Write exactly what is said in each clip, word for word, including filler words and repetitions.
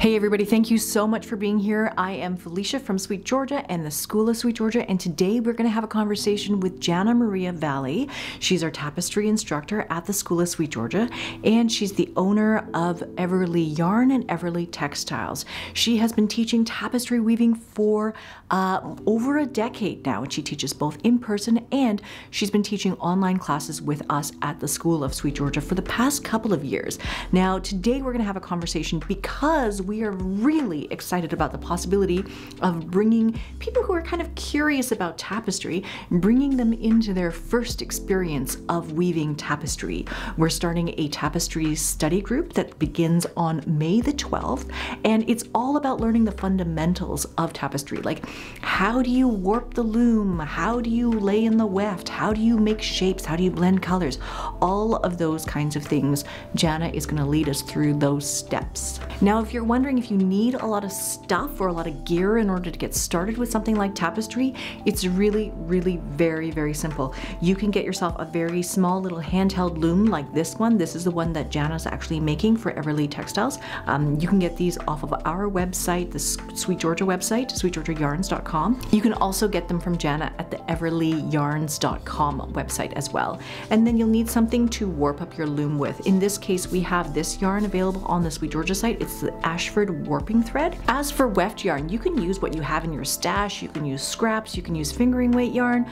Hey everybody, thank you so much for being here. I am Felicia from Sweet Georgia and the School of Sweet Georgia, and today we're going to have a conversation with Janna Maria Vallee. She's our tapestry instructor at the School of Sweet Georgia, and she's the owner of Everly Yarn and Everly Textiles. She has been teaching tapestry weaving for uh, over a decade now, and she teaches both in person and she's been teaching online classes with us at the School of Sweet Georgia for the past couple of years. Now, today we're going to have a conversation because we are really excited about the possibility of bringing people who are kind of curious about tapestry, bringing them into their first experience of weaving tapestry. We're starting a tapestry study group that begins on May the twelfth, and it's all about learning the fundamentals of tapestry, like how do you warp the loom, how do you lay in the weft, how do you make shapes, how do you blend colors, all of those kinds of things. Janna is going to lead us through those steps. Now, if you're wondering Wondering if you need a lot of stuff or a lot of gear in order to get started with something like tapestry, it's really, really very, very simple. You can get yourself a very small little handheld loom like this one. This is the one that Janna's actually making for Everly Textiles. Um, you can get these off of our website, the Sweet Georgia website, Sweet Georgia Yarns dot com. You can also get them from Janna at the Everly Yarns dot com website as well. And then you'll need something to warp up your loom with. In this case, we have this yarn available on the Sweet Georgia site. It's the Ash warping thread. As for weft yarn, you can use what you have in your stash, you can use scraps, you can use fingering weight yarn,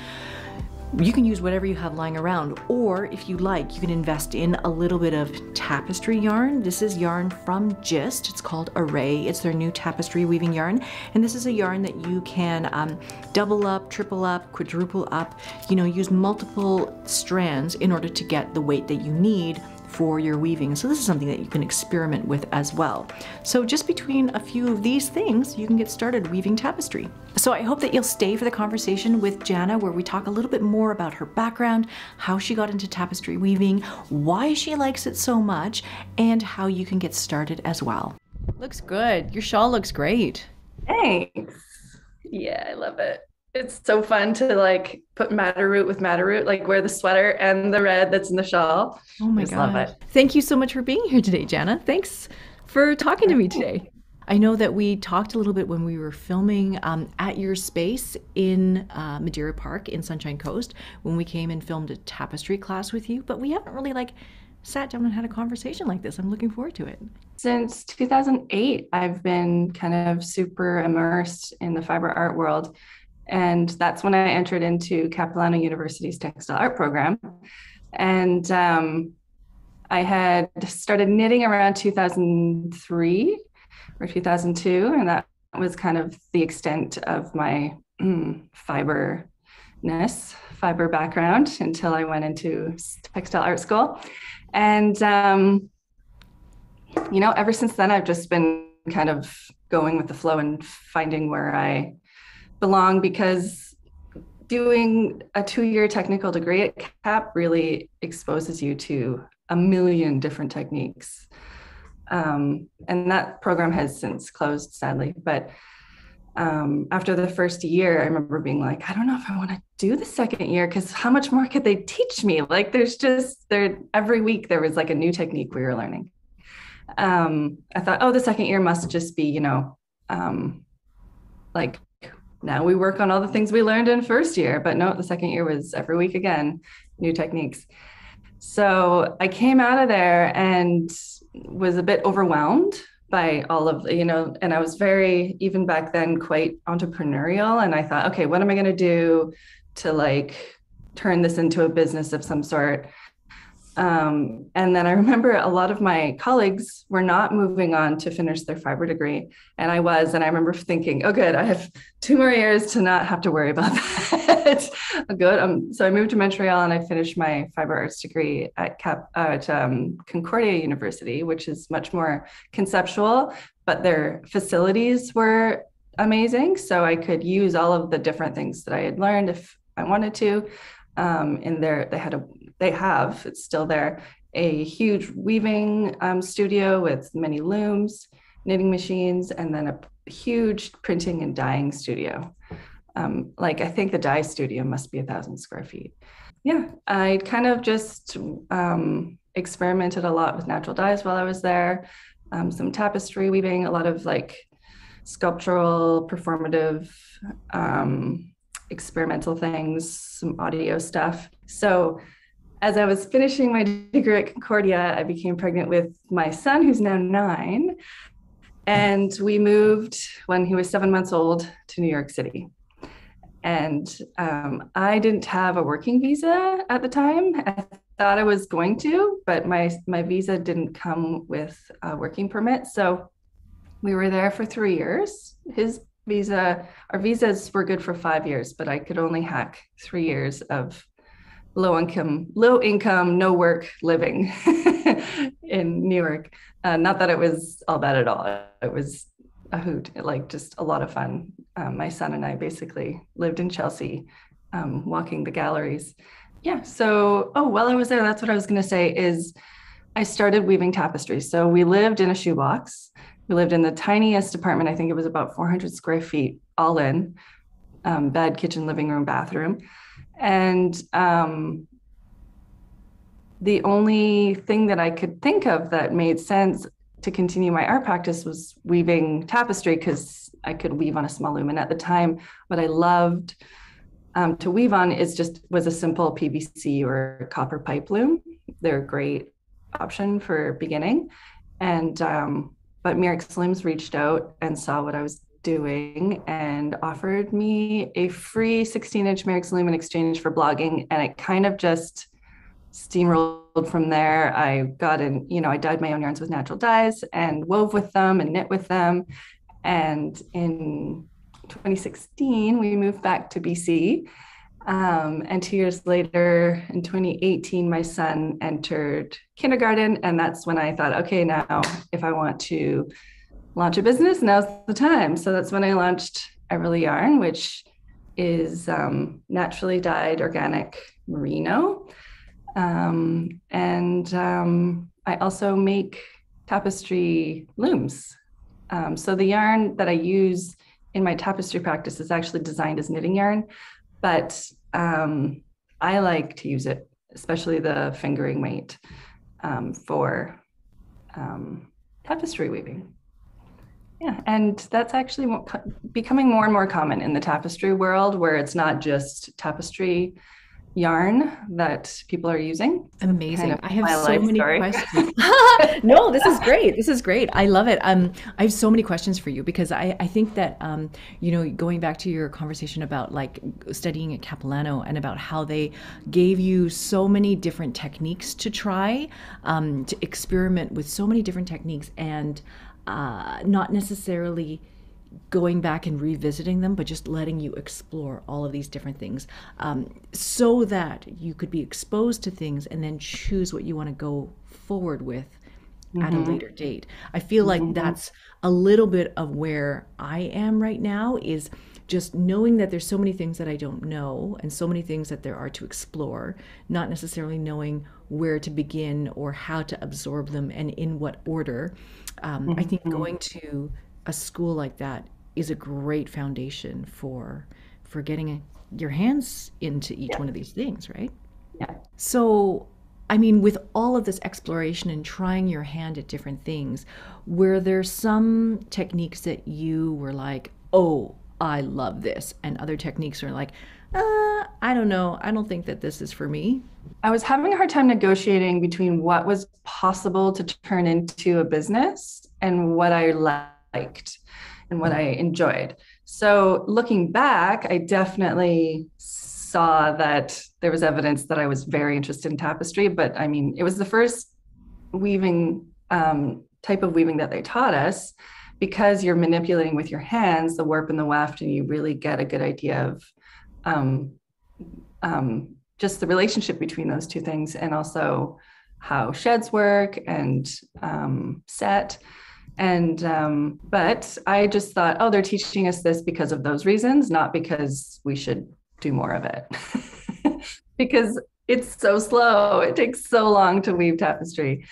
you can use whatever you have lying around, or if you like, you can invest in a little bit of tapestry yarn. This is yarn from Gist. It's called Array. It's their new tapestry weaving yarn, and this is a yarn that you can um, double up, triple up, quadruple up, you know, use multiple strands in order to get the weight that you need for your weaving. So this is something that you can experiment with as well. So just between a few of these things, you can get started weaving tapestry. So I hope that you'll stay for the conversation with Janna, where we talk a little bit more about her background, how she got into tapestry weaving, why she likes it so much, and how you can get started as well. Looks good. Your shawl looks great. Thanks. Yeah, I love it. It's so fun to like put madder root with madder root, like wear the sweater and the red that's in the shawl. Oh my God. Love it. Thank you so much for being here today, Janna. Thanks for talking to me today. I know that we talked a little bit when we were filming um, at your space in uh, Madeira Park in Sunshine Coast, when we came and filmed a tapestry class with you, but we haven't really like sat down and had a conversation like this. I'm looking forward to it. Since two thousand eight, I've been kind of super immersed in the fiber art world. And that's when I entered into Capilano University's textile art program. And um, I had started knitting around two thousand three or two thousand two. And that was kind of the extent of my mm, fiberness, fiber background until I went into textile art school. And, um, you know, ever since then, I've just been kind of going with the flow and finding where I belong, because doing a two-year technical degree at Cap really exposes you to a million different techniques. Um, and that program has since closed, sadly. But um, after the first year, I remember being like, I don't know if I want to do the second year, because how much more could they teach me? Like there's just, there every week there was like a new technique we were learning. Um, I thought, oh, the second year must just be, you know, um, like, now we work on all the things we learned in first year, but no, the second year was every week again, new techniques. So I came out of there and was a bit overwhelmed by all of, you know, and I was very, even back then, quite entrepreneurial. And I thought, okay, what am I going to do to like turn this into a business of some sort? Um, and then I remember a lot of my colleagues were not moving on to finish their fiber degree. And I was, and I remember thinking, oh, good, I have two more years to not have to worry about that. Good. Um, so I moved to Montreal and I finished my fiber arts degree at Cap, uh, at um, Concordia University, which is much more conceptual, but their facilities were amazing. So I could use all of the different things that I had learned if I wanted to. Um, and there they had a They have, it's still there, a huge weaving um, studio with many looms, knitting machines, and then a huge printing and dyeing studio. Um, like, I think the dye studio must be a thousand square feet. Yeah, I kind of just um, experimented a lot with natural dyes while I was there. um, some tapestry weaving, a lot of like sculptural, performative, um, experimental things, some audio stuff. So as I was finishing my degree at Concordia, I became pregnant with my son, who's now nine. And we moved when he was seven months old to New York City. And um, I didn't have a working visa at the time. I thought I was going to, but my, my visa didn't come with a working permit. So we were there for three years. His visa, our visas were good for five years, but I could only hack three years of low income, low income, no work living in New York. Uh, not that it was all bad at all. It was a hoot, like just a lot of fun. Um, my son and I basically lived in Chelsea, um, walking the galleries. Yeah, so, oh, while I was there, that's what I was gonna say is I started weaving tapestries. So we lived in a shoebox. We lived in the tiniest apartment. I think it was about four hundred square feet, all in, um, bed, kitchen, living room, bathroom. And um, the only thing that I could think of that made sense to continue my art practice was weaving tapestry, because I could weave on a small loom. And at the time, what I loved um, to weave on is just was a simple P V C or copper pipe loom. They're a great option for beginning. And um, but Mirrix Looms reached out and saw what I was doing and offered me a free sixteen inch Mirrix loom in exchange for blogging. And it kind of just steamrolled from there. I got in, you know, I dyed my own yarns with natural dyes and wove with them and knit with them. And in twenty sixteen, we moved back to B C. Um, and two years later, in twenty eighteen, my son entered kindergarten. And that's when I thought, okay, now if I want to launch a business, now's the time. So that's when I launched Everly Yarn, which is um, naturally dyed organic merino. Um, and um, I also make tapestry looms. Um, so the yarn that I use in my tapestry practice is actually designed as knitting yarn, but um, I like to use it, especially the fingering weight, um, for um, tapestry weaving. Yeah, and that's actually becoming more and more common in the tapestry world, where it's not just tapestry yarn that people are using. Amazing. Kind of I have so many story. questions. No, this is great. This is great. I love it. Um, I have so many questions for you, because I, I think that, um, you know, going back to your conversation about like studying at Capilano and about how they gave you so many different techniques to try, um, to experiment with so many different techniques, and uh, not necessarily going back and revisiting them, but just letting you explore all of these different things, um, so that you could be exposed to things and then choose what you want to go forward with mm-hmm. at a later date. I feel like mm-hmm. that's a little bit of where I am right now, is just knowing that there's so many things that I don't know and so many things that there are to explore, not necessarily knowing where to begin or how to absorb them and in what order. Um, mm-hmm. I think going to a school like that is a great foundation for for getting a, your hands into each yeah. one of these things, right? Yeah. So, I mean, with all of this exploration and trying your hand at different things, were there some techniques that you were like, oh, I love this, and other techniques are like, uh, I don't know, I don't think that this is for me? I was having a hard time negotiating between what was possible to turn into a business and what I loved. Liked and what I enjoyed. So looking back, I definitely saw that there was evidence that I was very interested in tapestry, but I mean, it was the first weaving um, type of weaving that they taught us, because you're manipulating with your hands, the warp and the weft, and you really get a good idea of um, um, just the relationship between those two things, and also how sheds work and um, set. And, um, but I just thought, oh, they're teaching us this because of those reasons, not because we should do more of it, because it's so slow. It takes so long to weave tapestry.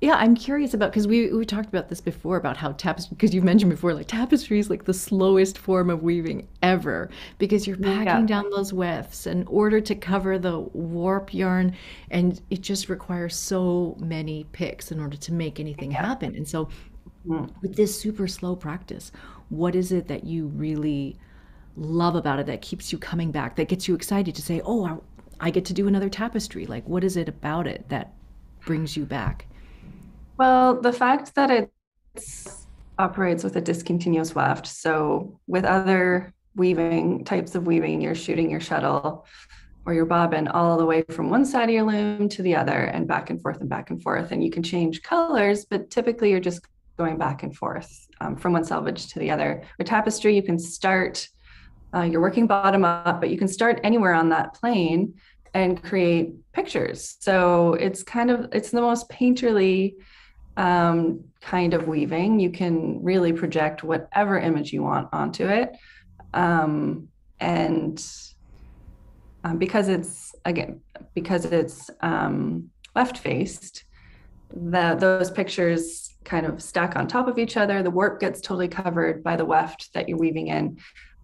Yeah, I'm curious about, because we, we talked about this before, about how tapestry, because you mentioned before, like tapestry is like the slowest form of weaving ever, because you're packing yeah. down those wefts in order to cover the warp yarn, and it just requires so many picks in order to make anything yeah. happen. And so Mm. With this super slow practice, what is it that you really love about it that keeps you coming back, that gets you excited to say, oh, I, I get to do another tapestry? Like, what is it about it that brings you back? Well, the fact that it operates with a discontinuous weft. So with other weaving, types of weaving, you're shooting your shuttle or your bobbin all the way from one side of your loom to the other and back and forth and back and forth. And you can change colors, but typically you're just going back and forth um, from one selvage to the other. With tapestry, you can start, uh, you're working bottom up, but you can start anywhere on that plane and create pictures. So it's kind of, it's the most painterly um, kind of weaving. You can really project whatever image you want onto it. Um, and um, because it's, again, because it's um, left-faced, the, those pictures kind of stack on top of each other. The warp gets totally covered by the weft that you're weaving in.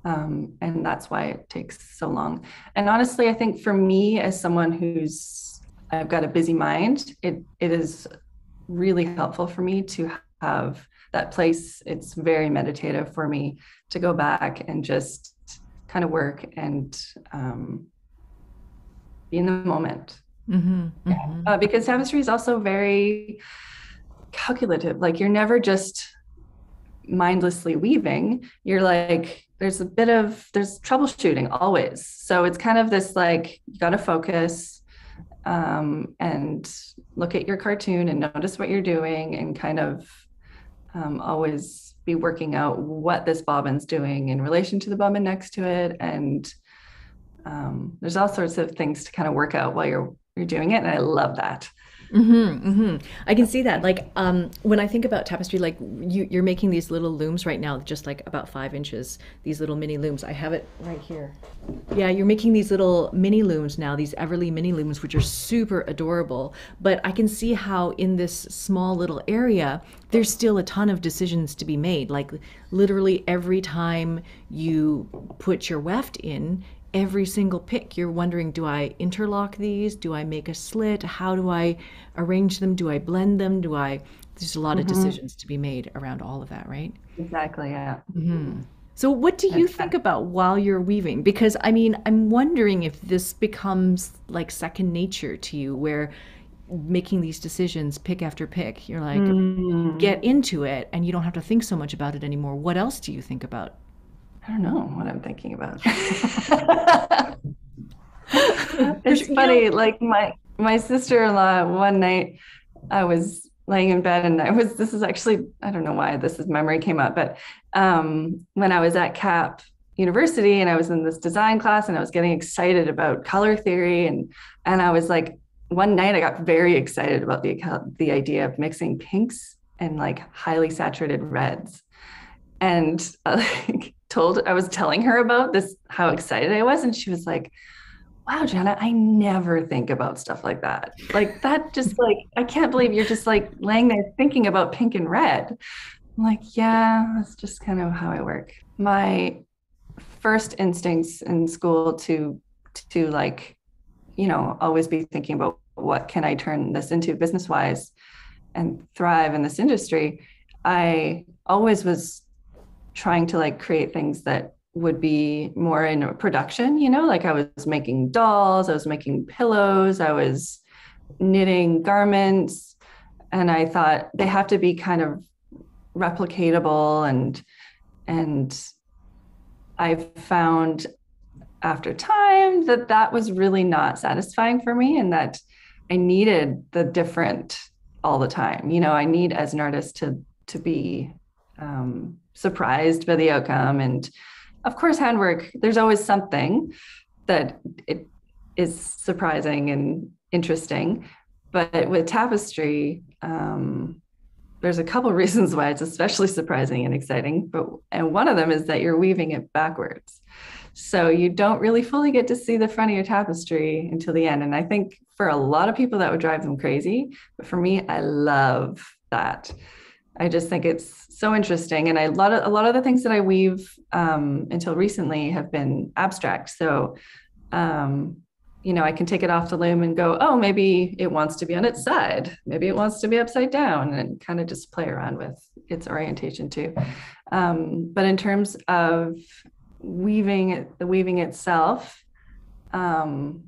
Um, and that's why it takes so long. And honestly, I think for me, as someone who's, I've got a busy mind, it it is really helpful for me to have that place. It's very meditative for me to go back and just kind of work and um, be in the moment. Mm-hmm, mm-hmm. Uh, because tapestry is also very calculative. Like, you're never just mindlessly weaving. You're like, there's a bit of, there's troubleshooting always. So it's kind of this, like, you got to focus um, and look at your cartoon and notice what you're doing and kind of um, always be working out what this bobbin's doing in relation to the bobbin next to it. And um, there's all sorts of things to kind of work out while you're you're doing it. And I love that. Mm-hmm, mm-hmm. I can see that. Like, um, when I think about tapestry, like you, you're making these little looms right now, just like about five inches, these little mini looms. I have it right here. Yeah, you're making these little mini looms now, these Everly mini looms, which are super adorable. But I can see how in this small little area, there's still a ton of decisions to be made. Like, literally every time you put your weft in, every single pick, you're wondering, do I interlock these? Do I make a slit? How do I arrange them? Do I blend them? Do I, there's a lot mm-hmm. of decisions to be made around all of that, right? Exactly, yeah. Mm-hmm. So what do you think about while you're weaving? Because I mean, I'm wondering if this becomes like second nature to you, where making these decisions pick after pick, you're like, mm. get into it and you don't have to think so much about it anymore. What else do you think about? I don't know what I'm thinking about. It's funny, like my, my sister-in-law, one night I was laying in bed and I was, this is actually, I don't know why this is memory came up, but um, when I was at Cap University and I was in this design class and I was getting excited about color theory. And, and I was like, one night I got very excited about the, the idea of mixing pinks and like highly saturated reds. And uh, like, told, I was telling her about this, how excited I was. And she was like, wow, Janna, I never think about stuff like that. Like that just like, I can't believe you're just like laying there thinking about pink and red. I'm like, yeah, that's just kind of how I work. My first instincts in school to, to like, you know, always be thinking about what can I turn this into business-wise and thrive in this industry. I always was trying to like create things that would be more in a production, you know, like I was making dolls, I was making pillows, I was knitting garments. And I thought they have to be kind of replicatable. And, and I've found after time that that was really not satisfying for me and that I needed the different all the time. You know, I need as an artist to, to be, um, surprised by the outcome. And of course, handwork, there's always something that it is surprising and interesting. But with tapestry, um, there's a couple reasons why it's especially surprising and exciting. But and one of them is that you're weaving it backwards. So you don't really fully get to see the front of your tapestry until the end. And I think for a lot of people that would drive them crazy. But for me, I love that. I just think it's so interesting. And I, a lot of, a lot of the things that I weave um, until recently have been abstract. So um, you know, I can take it off the loom and go, oh, maybe it wants to be on its side. Maybe it wants to be upside down, and kind of just play around with its orientation too. Um, but in terms of weaving, the weaving itself, um,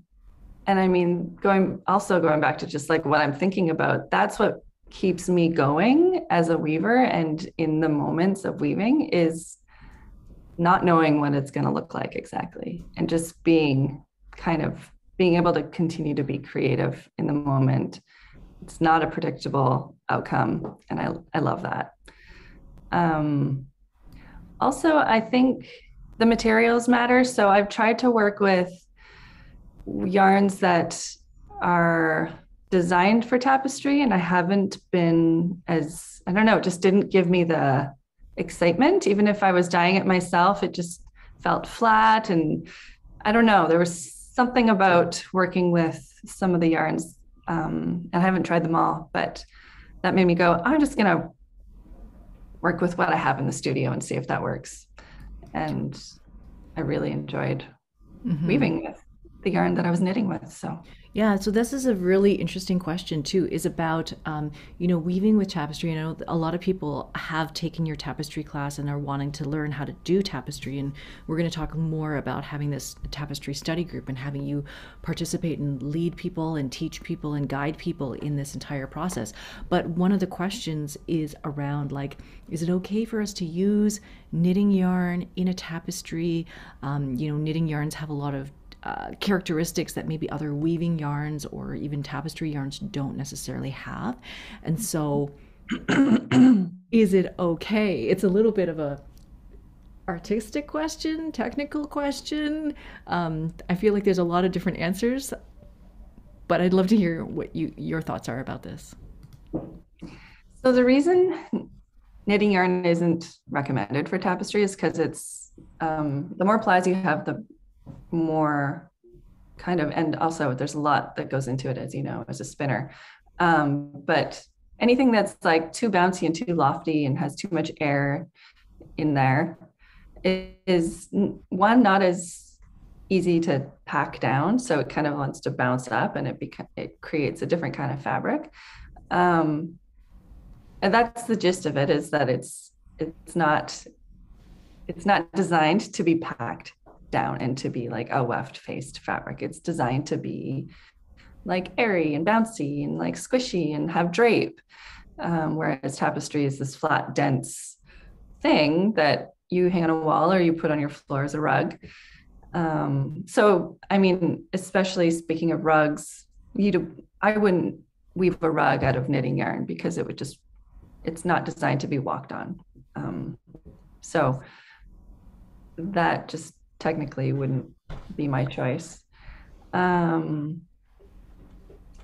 and I mean, going also going back to just like what I'm thinking about, that's what keeps me going as a weaver and in the moments of weaving is not knowing what it's going to look like exactly, and just being kind of being able to continue to be creative in the moment. It's not a predictable outcome, and I, I love that. Um, also, I think the materials matter. So I've tried to work with yarns that are designed for tapestry, and I haven't been as, I don't know, it just didn't give me the excitement. Even if I was dyeing it myself, it just felt flat, and I don't know, there was something about working with some of the yarns, um, and I haven't tried them all, but that made me go, I'm just gonna work with what I have in the studio and see if that works. And I really enjoyed mm-hmm. weaving with the yarn that I was knitting with, so. Yeah, so this is a really interesting question too, is about, um, you know, weaving with tapestry. You know, a lot of people have taken your tapestry class and are wanting to learn how to do tapestry. And we're going to talk more about having this tapestry study group and having you participate and lead people and teach people and guide people in this entire process. But one of the questions is around, like, is it okay for us to use knitting yarn in a tapestry? Um, you know, knitting yarns have a lot of Uh, characteristics that maybe other weaving yarns or even tapestry yarns don't necessarily have. And so is it okay? It's a little bit of a artistic question, technical question. Um, I feel like there's a lot of different answers, but I'd love to hear what you, your thoughts are about this. So the reason knitting yarn isn't recommended for tapestry is because it's, um, the more plies you have, the more kind of, and also there's a lot that goes into it, as you know, as a spinner. Um, but anything that's like too bouncy and too lofty and has too much air in there is, one, not as easy to pack down. So it kind of wants to bounce up, and it beca- it creates a different kind of fabric. Um, and that's the gist of it, is that it's, it's not, it's not designed to be packed down and to be like a weft-faced fabric. It's designed to be like airy and bouncy and like squishy and have drape, um, whereas tapestry is this flat, dense thing that you hang on a wall or you put on your floor as a rug. Um, so, I mean, especially speaking of rugs, you do, I wouldn't weave a rug out of knitting yarn because it would just, it's not designed to be walked on. Um, so that just technically wouldn't be my choice. Um,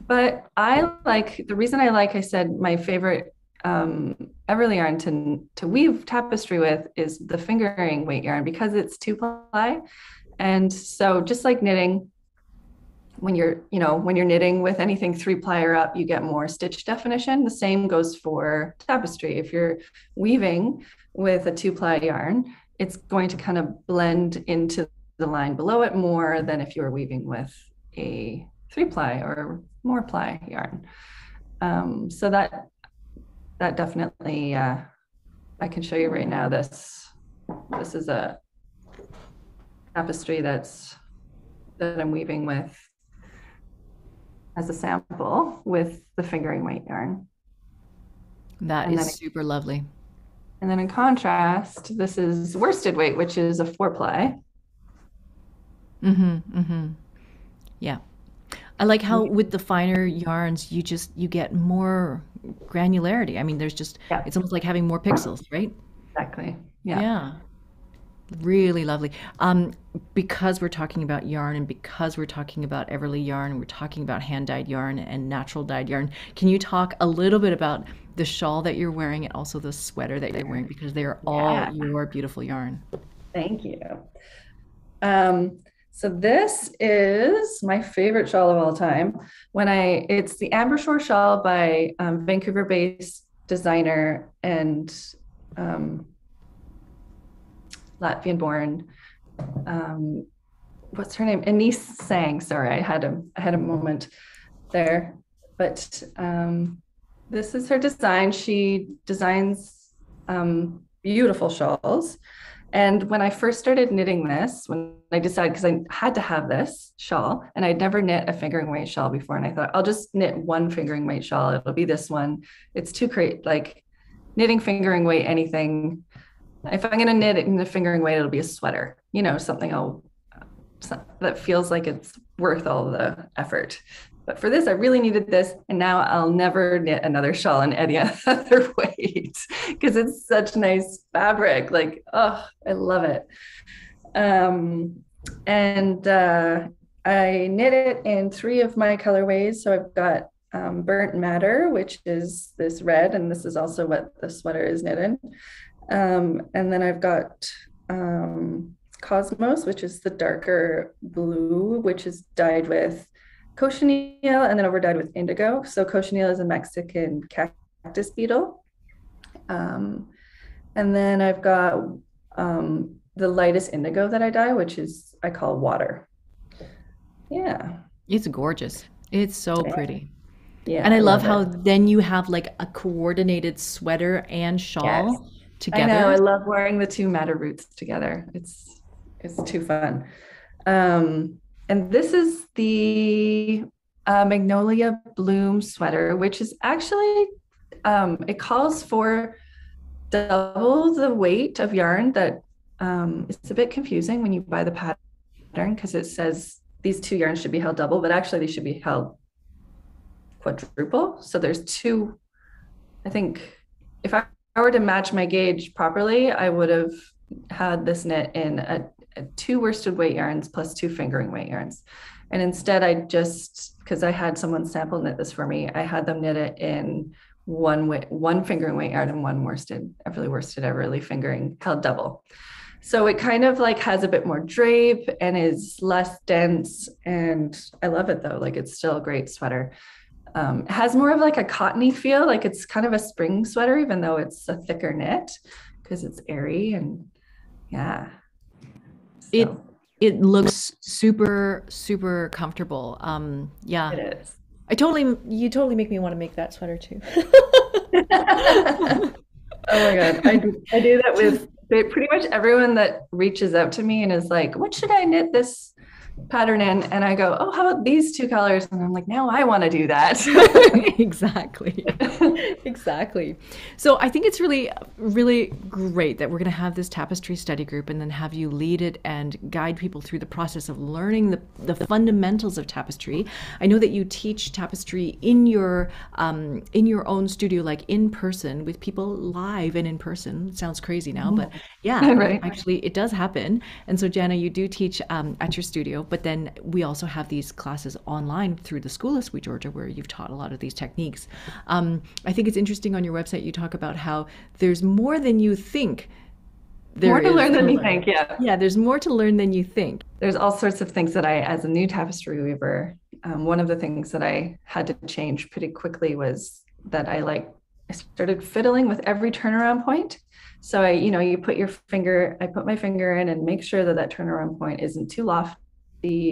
but I like, the reason I like, I said my favorite um, Everly yarn to, to weave tapestry with is the fingering weight yarn, because it's two ply. And so just like knitting, when you're, you know, when you're knitting with anything three ply or up, you get more stitch definition. The same goes for tapestry. If you're weaving with a two ply yarn, it's going to kind of blend into the line below it more than if you were weaving with a three ply or more ply yarn. Um, so that that definitely, uh, I can show you right now, this this is a tapestry that's that I'm weaving with as a sample with the fingering weight yarn. That and is super lovely. And then in contrast, this is worsted weight, which is a four ply. Mm-hmm, mm-hmm. Yeah. I like how with the finer yarns, you just, you get more granularity. I mean, there's just, yeah. It's almost like having more pixels, right? Exactly, yeah. Yeah. Really lovely. Um, because we're talking about yarn, and because we're talking about Everly yarn, we're talking about hand-dyed yarn and natural dyed yarn. Can you talk a little bit about the shawl that you're wearing and also the sweater that you're wearing, because they are all yeah. your beautiful yarn. Thank you. Um, so this is my favorite shawl of all time. When I, it's the Amber Shore shawl by um, Vancouver-based designer and um, Latvian-born um, what's her name? Anise Sang. Sorry, I had a I had a moment there. But um, this is her design. She designs um, beautiful shawls. And when I first started knitting this, when I decided, because I had to have this shawl, and I'd never knit a fingering weight shawl before, and I thought, I'll just knit one fingering weight shawl. It'll be this one. It's too great, like knitting fingering weight anything. If I'm going to knit it in the fingering weight, it'll be a sweater, you know, something I'll, that feels like it's worth all the effort. But for this, I really needed this, and now I'll never knit another shawl in any other weight because it's such nice fabric. Like, oh, I love it. Um, and uh, I knit it in three of my colorways. So I've got um, Burnt Matter, which is this red, and this is also what the sweater is knit in. Um, and then I've got um, Cosmos, which is the darker blue, which is dyed with cochineal and then overdyed with indigo. So cochineal is a Mexican cactus beetle. Um, and then I've got um, the lightest indigo that I dye, which is, I call water. Yeah. It's gorgeous. It's so pretty. Yeah. And I, I love, love how then you have like a coordinated sweater and shawl yes. together. I know. I love wearing the two matter roots together. It's, it's too fun. Um, And this is the uh, Magnolia Bloom sweater, which is actually, um, it calls for double the weight of yarn that um, it's a bit confusing when you buy the pattern because it says these two yarns should be held double, but actually they should be held quadruple. So there's two, I think if I were to match my gauge properly, I would have had this knit in a two worsted weight yarns plus two fingering weight yarns. And instead I just, because I had someone sample knit this for me, I had them knit it in one weight, one fingering weight yarn and one worsted, Everly worsted, Everly fingering, held double. So it kind of like has a bit more drape and is less dense. And I love it though. Like it's still a great sweater. Um, it has more of like a cottony feel, like it's kind of a spring sweater, even though it's a thicker knit because it's airy and yeah. It it looks super super comfortable. Um, yeah, it is. I totally you totally make me want to make that sweater too. Oh my god, I do, I do that with pretty much everyone that reaches out to me and is like, "What should I knit this pattern in?" And I go, "Oh, how about these two colors?" And I'm like, "Now I want to do that." Exactly, exactly. So I think it's really, really great that we're going to have this tapestry study group and then have you lead it and guide people through the process of learning the, the fundamentals of tapestry. I know that you teach tapestry in your um, in your own studio, like in person with people live and in person. It sounds crazy now, but yeah, right. Actually it does happen. And so Janna, you do teach um, at your studio. But then we also have these classes online through the School of Sweet Georgia, where you've taught a lot of these techniques. Um, I think it's interesting on your website, you talk about how there's more than you think. There more to learn than learn. you think, yeah. Yeah, there's more to learn than you think. There's all sorts of things that I, as a new tapestry weaver, um, one of the things that I had to change pretty quickly was that I like, I started fiddling with every turnaround point. So I, you know, you put your finger, I put my finger in and make sure that that turnaround point isn't too lofty,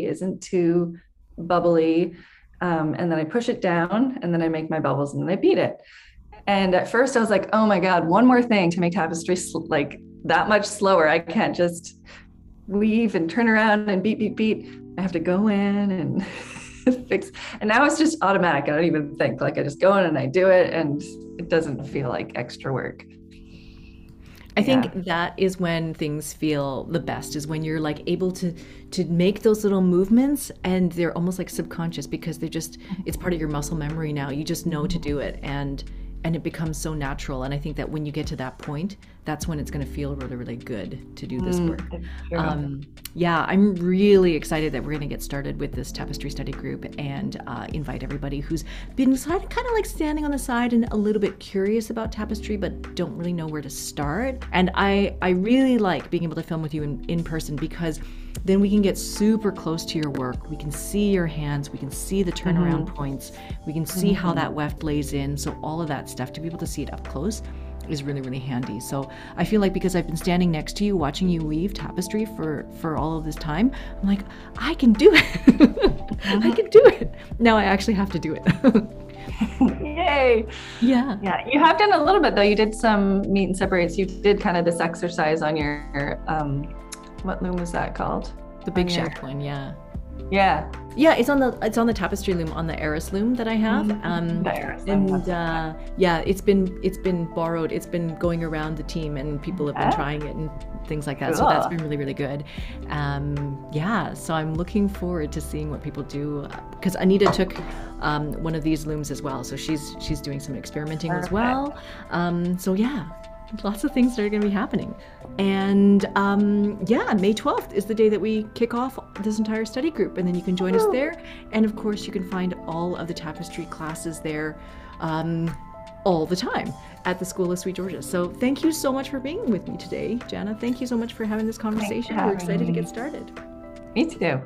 isn't too bubbly, um, and then I push it down and then I make my bubbles and then I beat it. And at first I was like, oh my god, one more thing to make tapestry sl- like that much slower. I can't just weave and turn around and beat beat beat. I have to go in and fix. And now it's just automatic. I don't even think, like I just go in and I do it and it doesn't feel like extra work. I think yeah. that is when things feel the best, is when you're like able to to make those little movements and they're almost like subconscious because they're just, it's part of your muscle memory now. You just know to do it and and it becomes so natural. And I think that when you get to that point, that's when it's going to feel really, really good to do this work. Mm, um, yeah, I'm really excited that we're going to get started with this tapestry study group and uh, invite everybody who's been kind of like standing on the side and a little bit curious about tapestry, but don't really know where to start. And I, I really like being able to film with you in, in person because then we can get super close to your work. We can see your hands. We can see the turnaround mm-hmm. points. We can see mm-hmm. how that weft lays in. So all of that stuff, to be able to see it up close is really, really handy. So I feel like because I've been standing next to you, watching you weave tapestry for, for all of this time, I'm like, I can do it. I can do it. Now I actually have to do it. Yay. Yeah. Yeah. You have done a little bit though. You did some meet and separates. You did kind of this exercise on your, um, what loom was that called? The big shaft one. Yeah. Yeah. Yeah. It's on the, it's on the tapestry loom, on the Eris loom that I have. Mm-hmm. Um, the Eris loom, and, uh, yeah, it's been, it's been borrowed. It's been going around the team and people have been yeah. trying it and things like that. Cool. So that's been really, really good. Um, yeah. So I'm looking forward to seeing what people do, because Anita took, um, one of these looms as well. So she's, she's doing some experimenting Perfect. as well. Um, so yeah. Lots of things that are going to be happening. And um, yeah, May twelfth is the day that we kick off this entire study group. And then you can join us there. And of course, you can find all of the tapestry classes there um, all the time at the School of Sweet Georgia. So thank you so much for being with me today, Janna. Thank you so much for having this conversation. We're excited me. to get started. Me too.